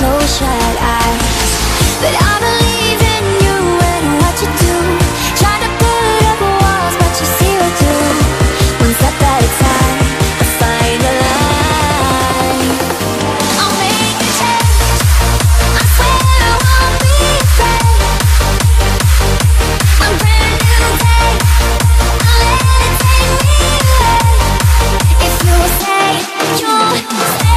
close shut eyes. But I believe in you and what you do. Try to build up walls, but you see what you do. One step at a time, I find a line. I'll make a change, I swear I won't be afraid. A brand new day, I'll let it take me away. If you say you'll stay,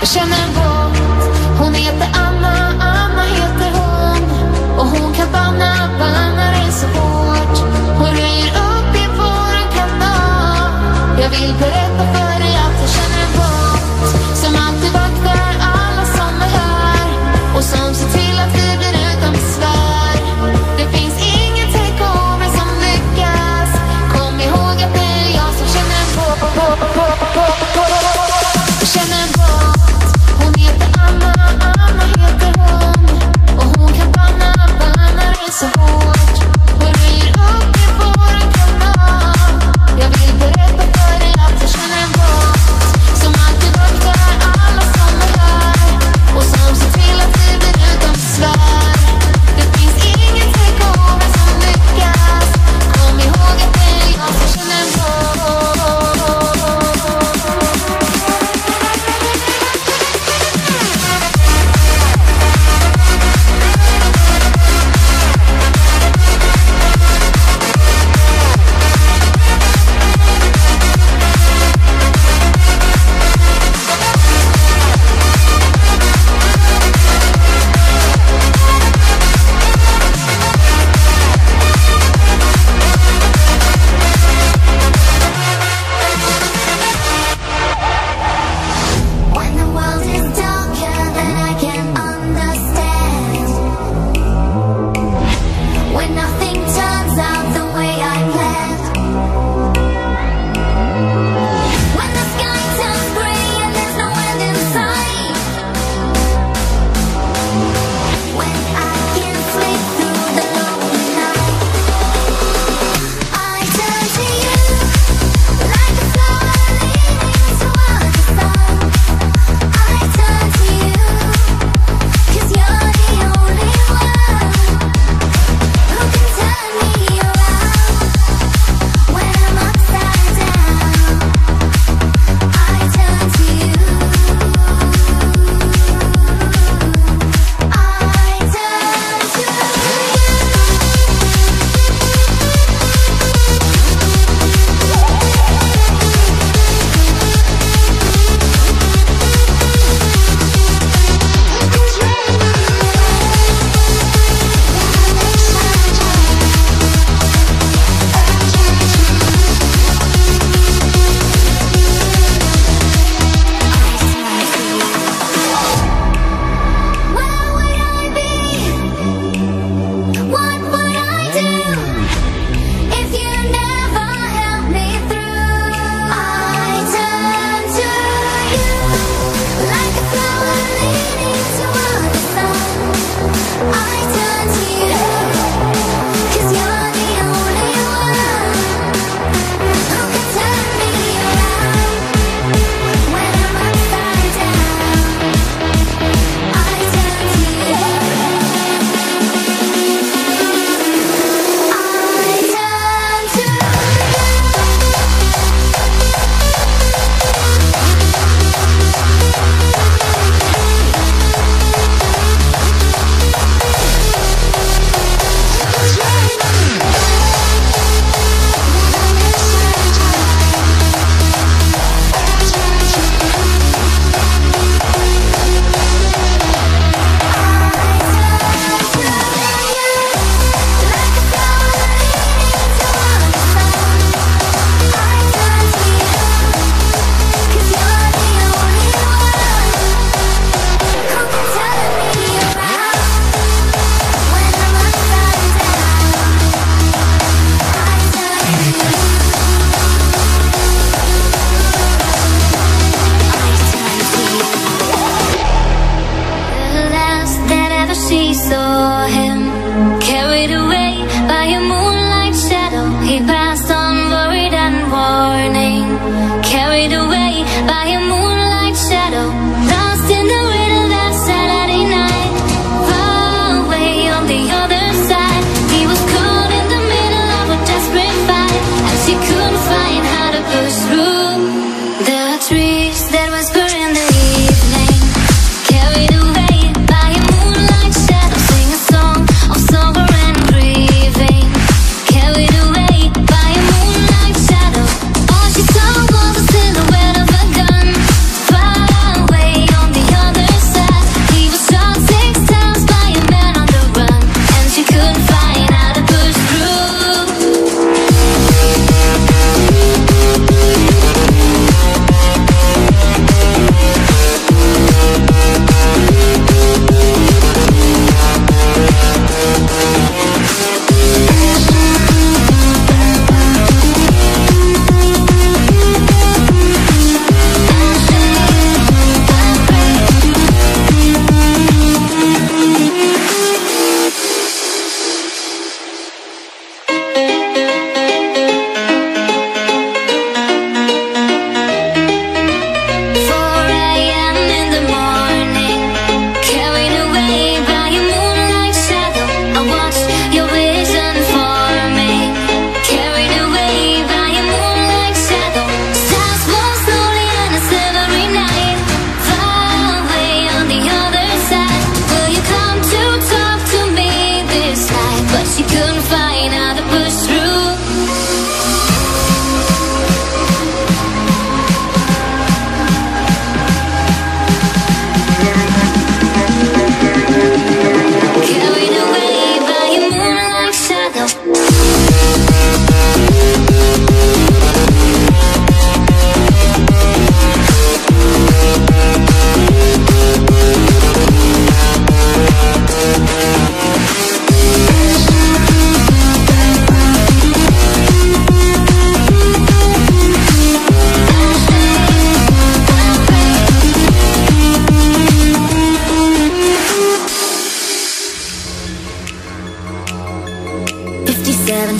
Jag känner en gång, hon heter Anna, Anna heter hon. Och hon kan banna, banna det så hårt. Hon röjer upp i våran kanal. Jag vill berätta för dig att jag känner en båt som alltid vaktar alla som är här. Och som ser till att vi blir utan besvär. Det finns ingen takeover som lyckas. Kom ihåg att det är jag som känner en båt. Jag känner en båt. Anna heter hon. Och hon kan banna, banna det så hårt.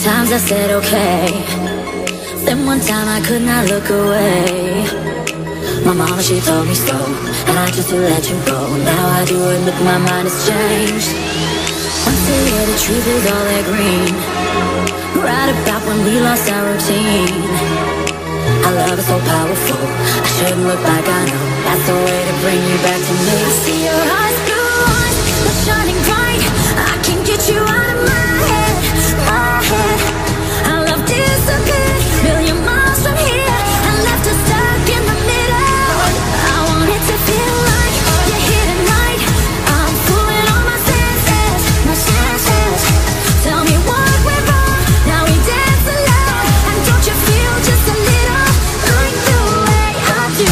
times I said okay. Then one time I could not look away. My mama, she told me so, and I just to let you go. Now I do it, but my mind has changed. Once a year, the truth is all that green. Right about when we lost our routine. Our love is so powerful, I shouldn't look back, I know. That's the way to bring you back to me. I see your eyes blue ones, they're shining bright. I can't get you out of my head, my head. Our love disappeared, million miles from here, and left us stuck in the middle. I want it to feel like you're here tonight. I'm fooling all my senses, my senses. Tell me what went wrong, now we dance alone. And don't you feel just a little like the way I do?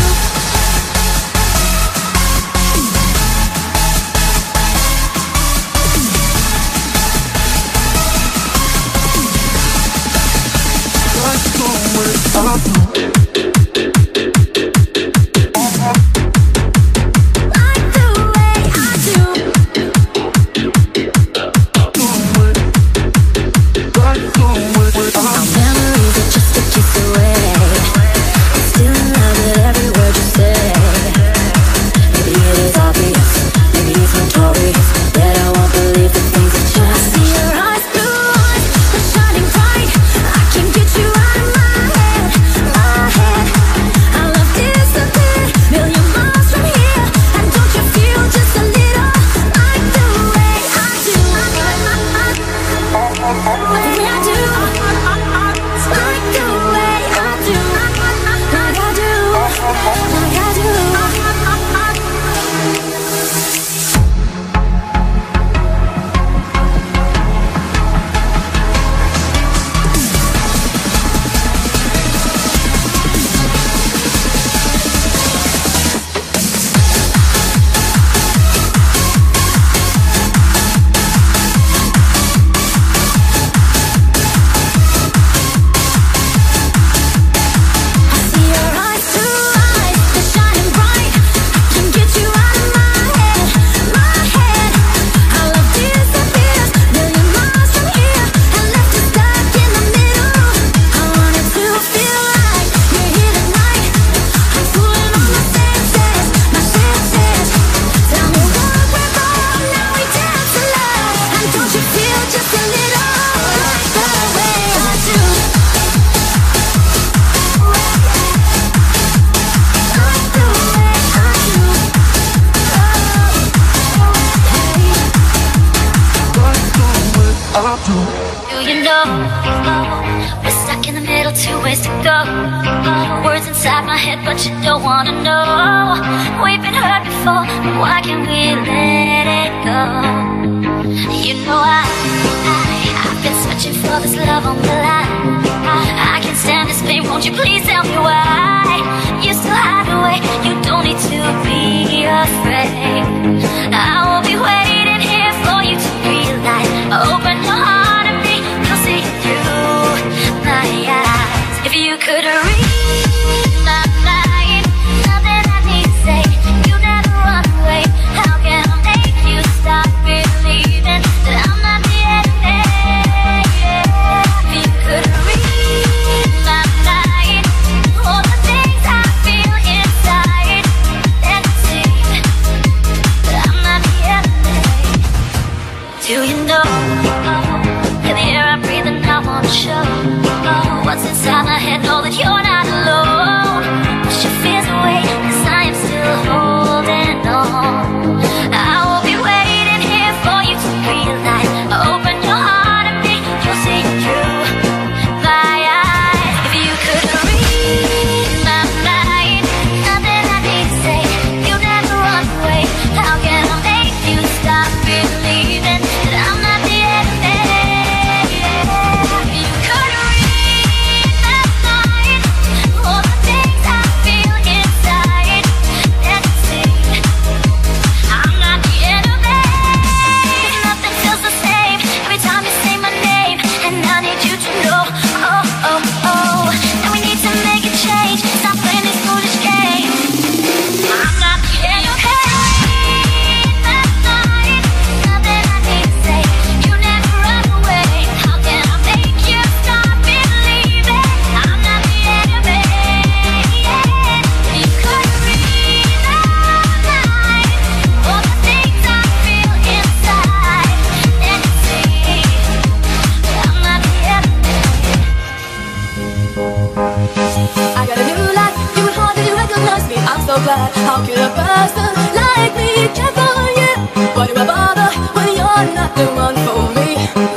person like me can't fall yet. Why do I bother when you're not the one for me?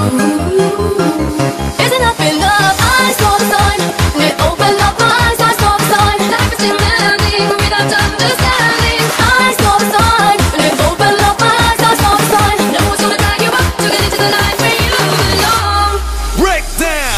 Ooh. Isn't that enough? I saw the sign and it opened up my eyes. I saw the sign. Life is demanding without understanding. I saw the sign and it opened up my eyes. I saw the sign. No one's gonna drag you up to get into the life where you belong. Break down.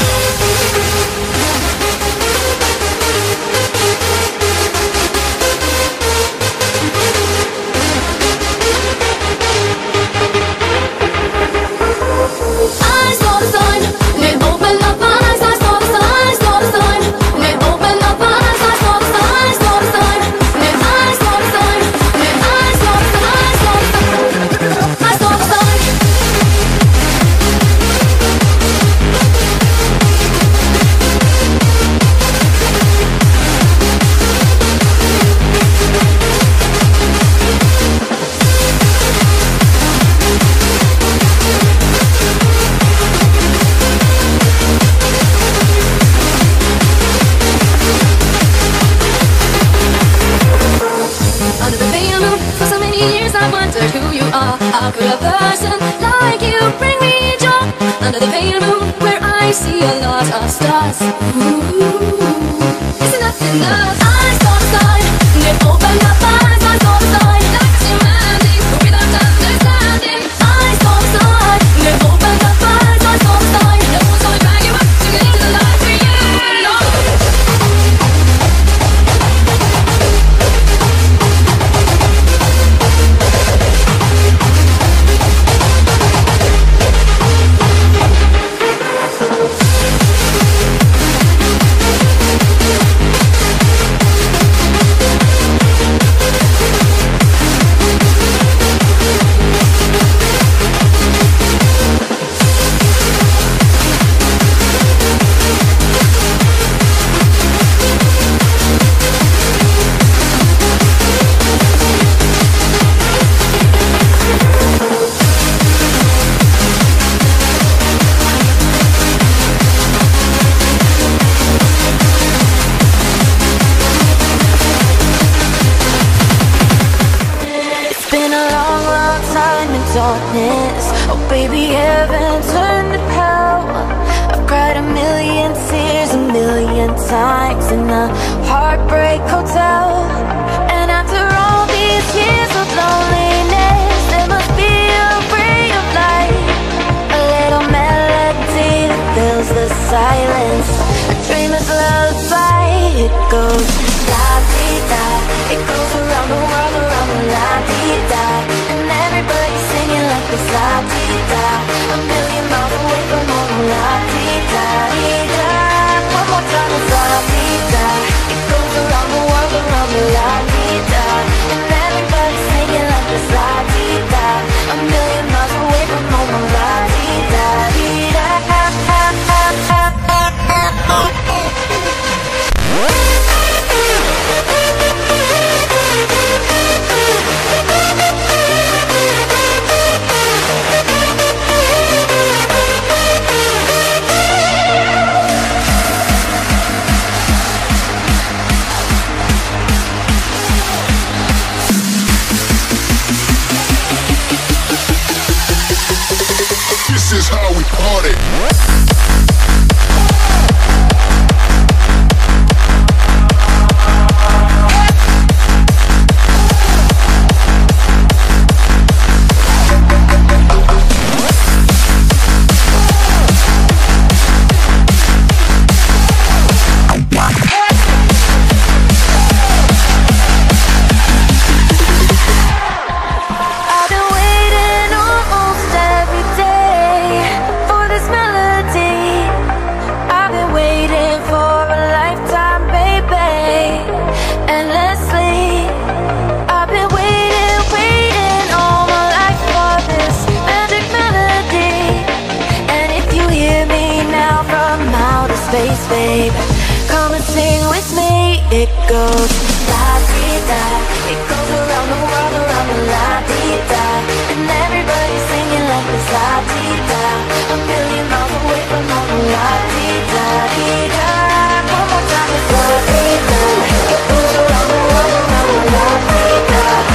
I wondered who you are. How could a person like you bring me joy? Under the pale moon, where I see a lot of stars. Ooh. Isn't that enough? I saw the sign, and it opened up my eyes. I saw the sign, life is demanding without understanding. I saw the sign, and it opened up my eyes. I saw the sign. No one's gonna drag you up to get into the life where you belong. Darkness. Oh baby, heaven turned to hell. I've cried a million tears a million times in a heartbreak hotel. And after all these years of loneliness, there must be a ray of light, a little melody that fills the silence, a dreamer's lullaby. It goes la-dee-da, it goes around the la-dee-da, and everybody's singing like this la-dee-da, a million miles away from home, la-dee-da-dee-da. One more time, it's la-dee-da, it goes around the world, around the la-dee-da, and everybody's singing like this la-dee-da, a million miles away from home, la-dee-da-dee-da. This is how we party. Babe, come and sing with me. It goes la-dee-da, it goes around the la-dee-da, and everybody's singing like this la-dee-da, a million miles away from home, la-dee-da-dee-da. One more time, it's la-dee-da, it goes around the la-dee-da.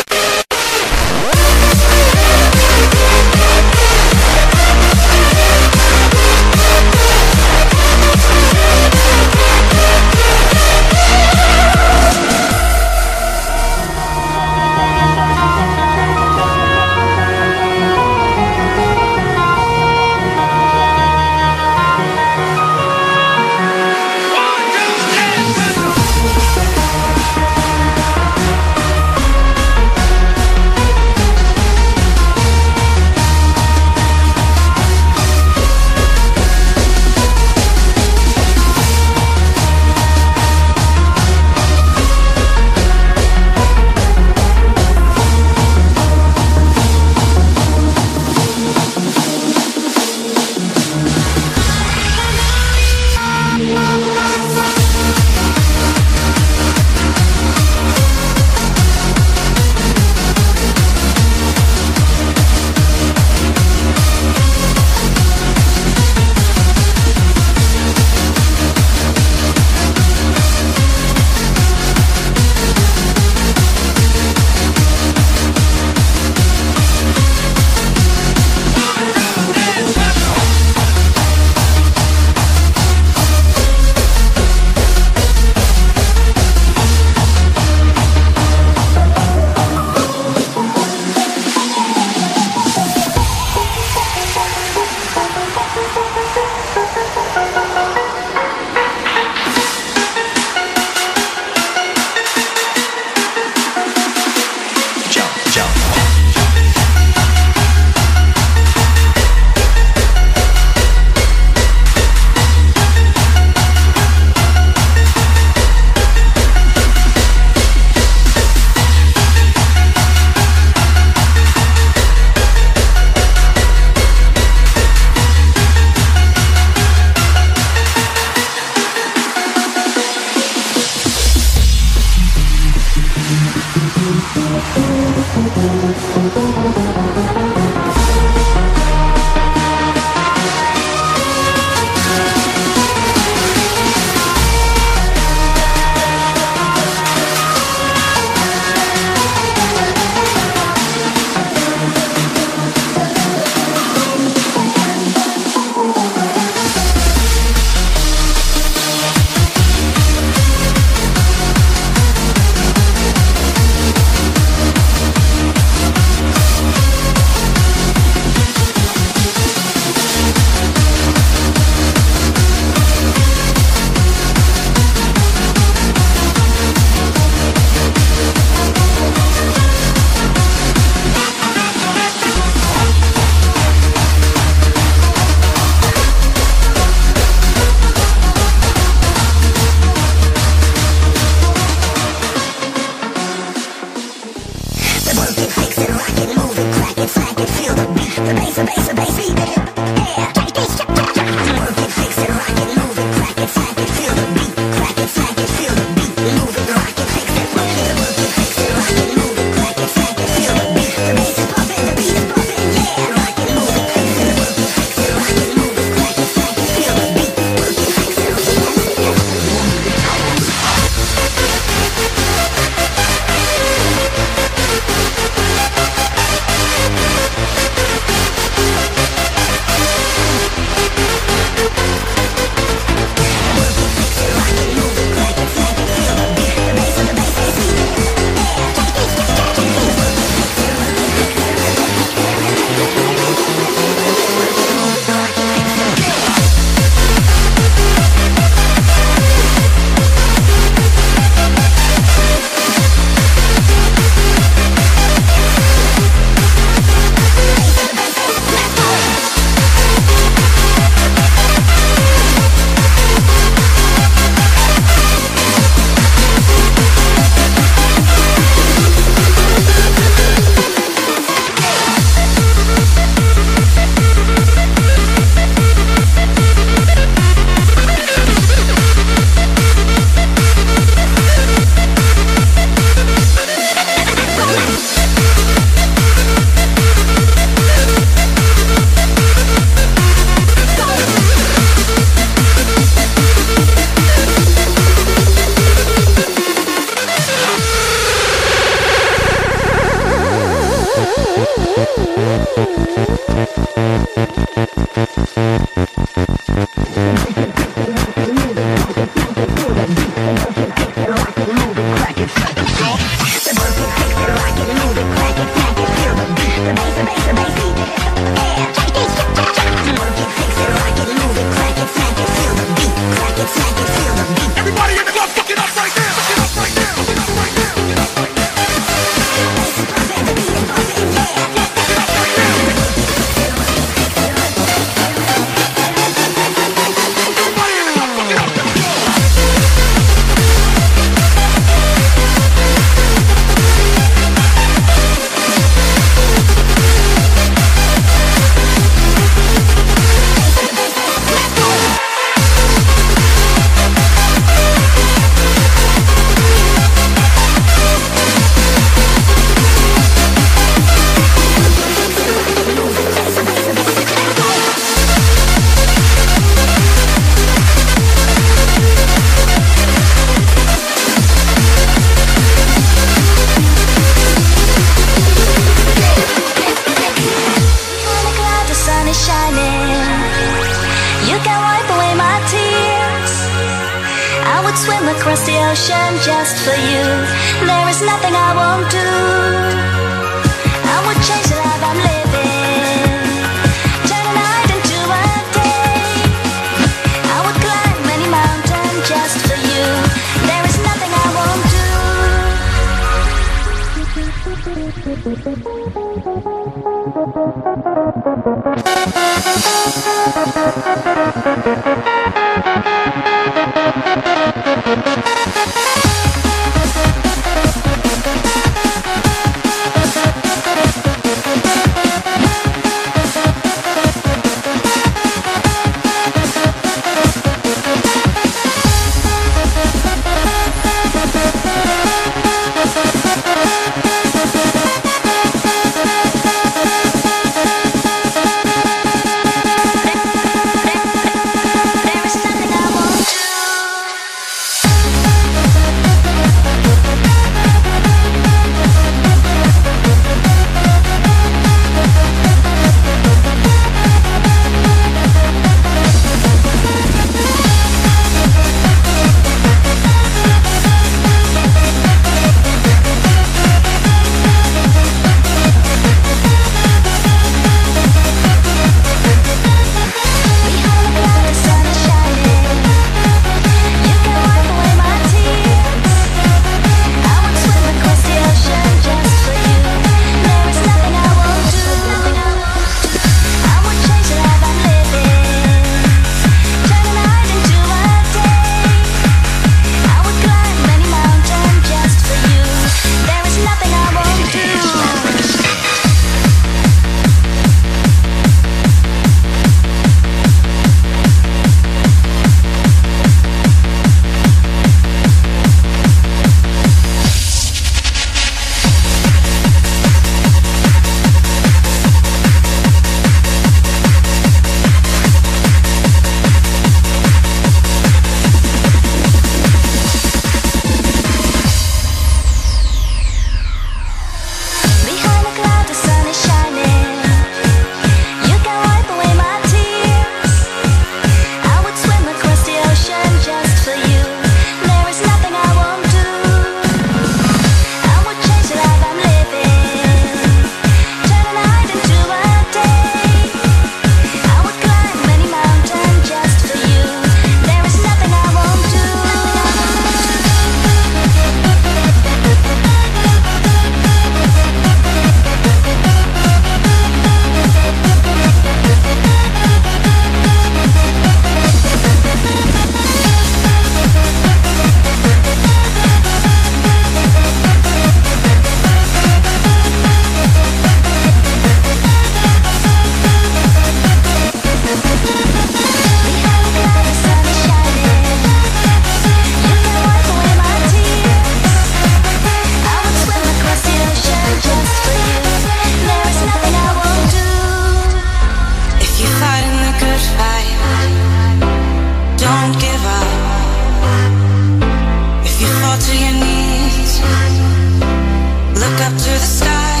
up to the sky.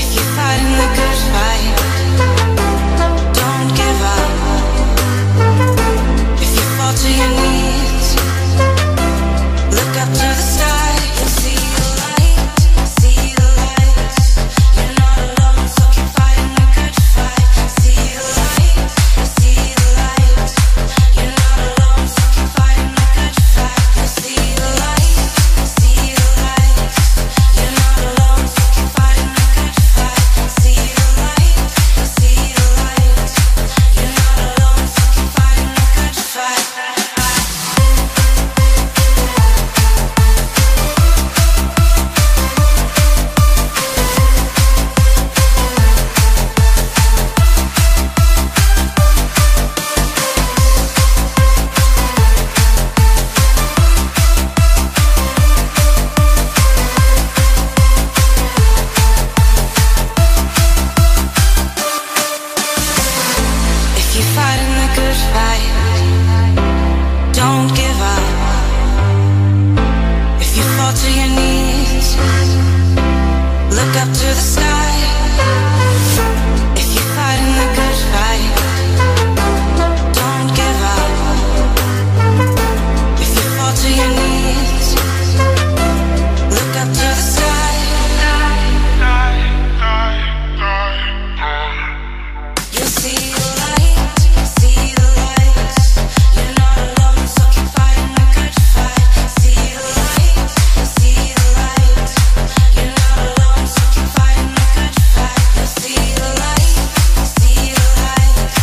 If you're fighting the good fight, don't give up. If you fall to your knees, look up to the sky and see the light, see the light. You're not alone, so keep fighting the good fight. See the light, you're not alone, so keep fighting the good fight. See the light. Don't give up. If you fall to your knees, look up to the sky. If you're fighting the good fight, don't give up. If you fall to your knees, look up to the sky. You'll see the light, see the light. You're not alone, so keep fighting the good fight. See the light, you're not alone, so keep fighting the good fight. See the light, you're not alone, so keep fighting the good fight. See the light, you're not alone, so keep fighting the good fight.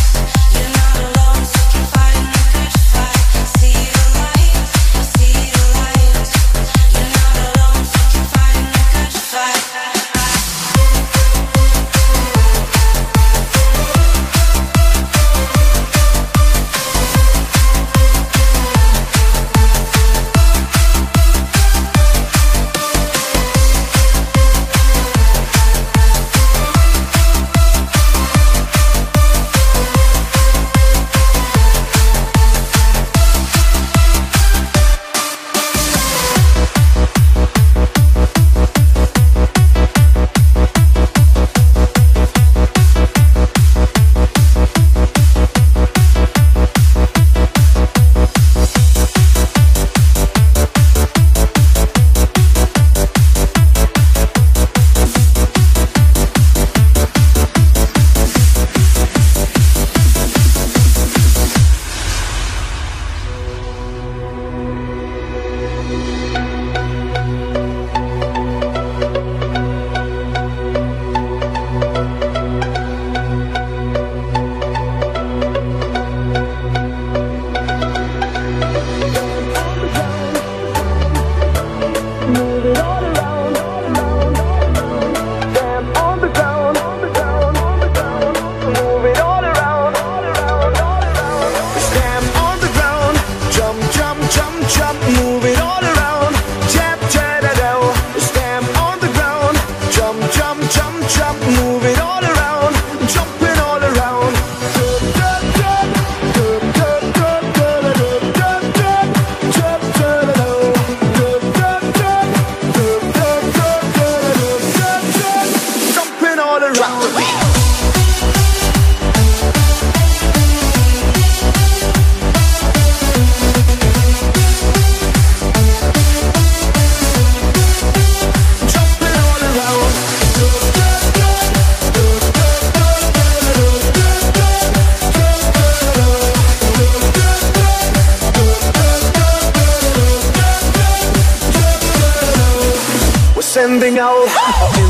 Sending out an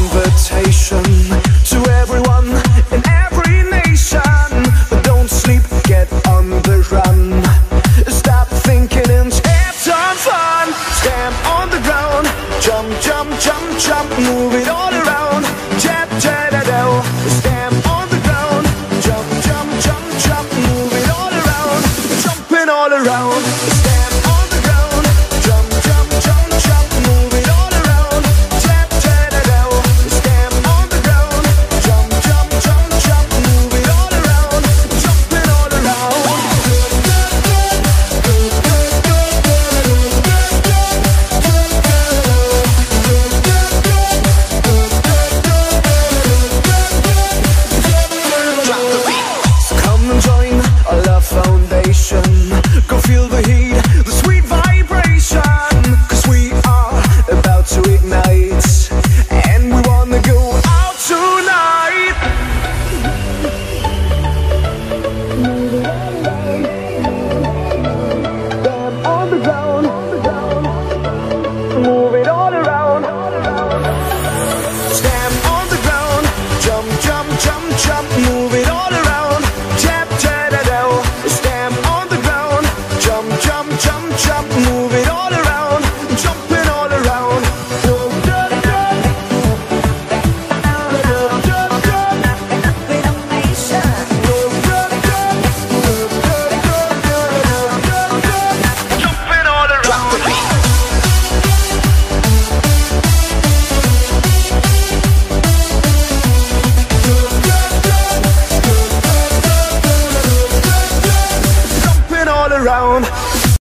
invitation to everyone in every nation, but don't sleep, get on the run. Stop thinking and have some fun. Stand on the ground, jump, jump, jump, jump, move it on.